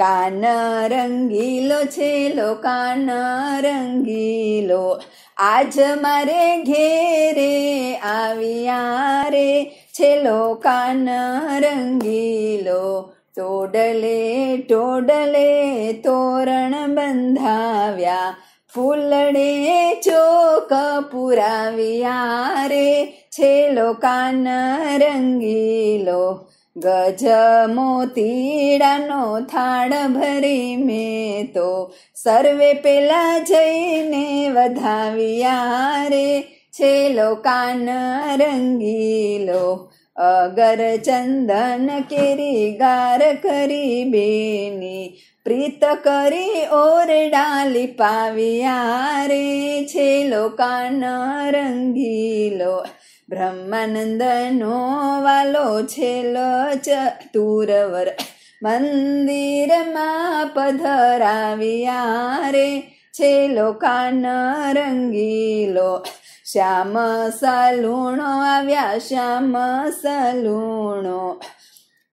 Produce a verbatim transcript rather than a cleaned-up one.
कान रंगीलो छेलो कान रंगीलो आज मारे घेरे आविया रे छेलो कान रंगीलो टोडले टोडले तोरण बंधाव्या फूलडे चोक पुराविया रे छेलो कान रंगीलो गज मोतीडानो थाळ भरी में तो सर्वे पेला जईने वधाविया रे छेलो कान रंगीलो अगर चंदन केरी गार करी बेनी प्रीत करी ओर डाली पाविया रे छेलो कान रंगीलो ब्रह्मानंद नो वालो छेलो चतुरवर मंदिर मां पधराविया रे छेलो कान रंगीलो श्याम सलूणो आव्या श्याम सलूणो